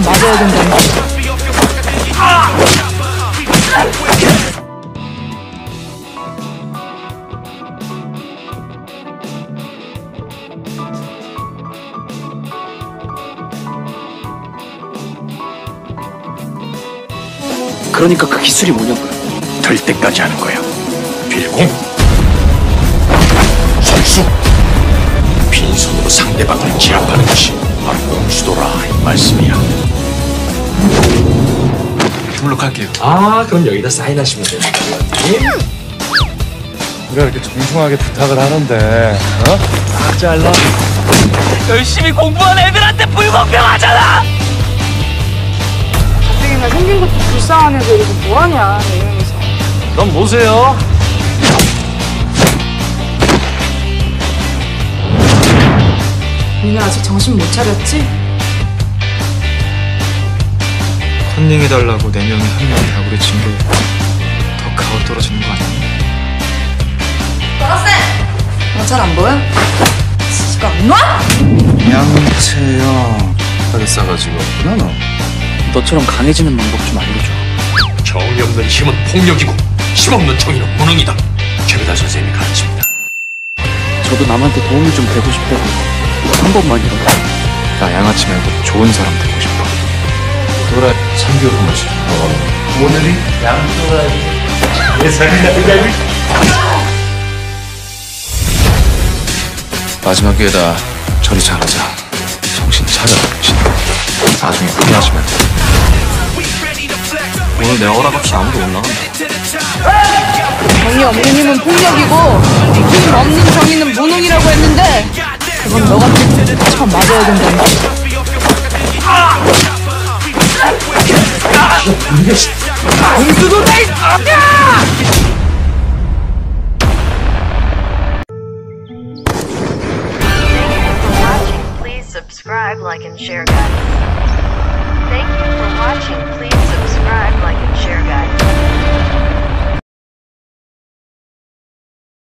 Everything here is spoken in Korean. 한번 맞아야 된다. 그러니까 그 기술이 뭐냐고요? 될 때까지 하는 거야. 빌공, 선수, 빈손으로 상대방을 제압하는 것이 바로 공수도라 이 말씀이야. 등록할게요. 아, 그럼 여기다 사인하시면 돼요. 우리가 이렇게 정중하게 부탁을 하는데, 어? 딱 잘라. 열심히 공부한 애들한테 불공평하잖아. 생긴 것도 불쌍한 애들 이거 뭐하냐 내용에서. 그럼 보세요. 니네 아직 정신 못 차렸지? 컨닝해달라고 4명이 한 명이 다구리 친 게 더 가을 떨어지는 거 아니야? 떨었어! 너 잘 안 보여? 지가 안 놔? 양채영 하게 싸가지고 없구나 너. 너처럼 강해지는 방법 좀 알려줘. 정이 없는 힘은 폭력이고 힘 없는 정의는 무능이다. 최배달 선생님이 가르칩니다. 저도 남한테 도움이 좀 되고 싶다고 한 번만이라도. 나 양아치 말고 좋은 사람 되고 싶어. 도라이 참교로 마셔. 오늘이 양도라이 예상이다. 마지막 기회다. 처리 잘하자. 정신 차려. 나중에 포기하시면 돼. 오늘 내 허락없이 아무도 못 나간다. 정의 없는 힘은 폭력이고 힘 없는 정의는 무능이라고 했는데 그건 너 같은 놈 처음 맞아야 된다. Please subscribe, like, and share, guys.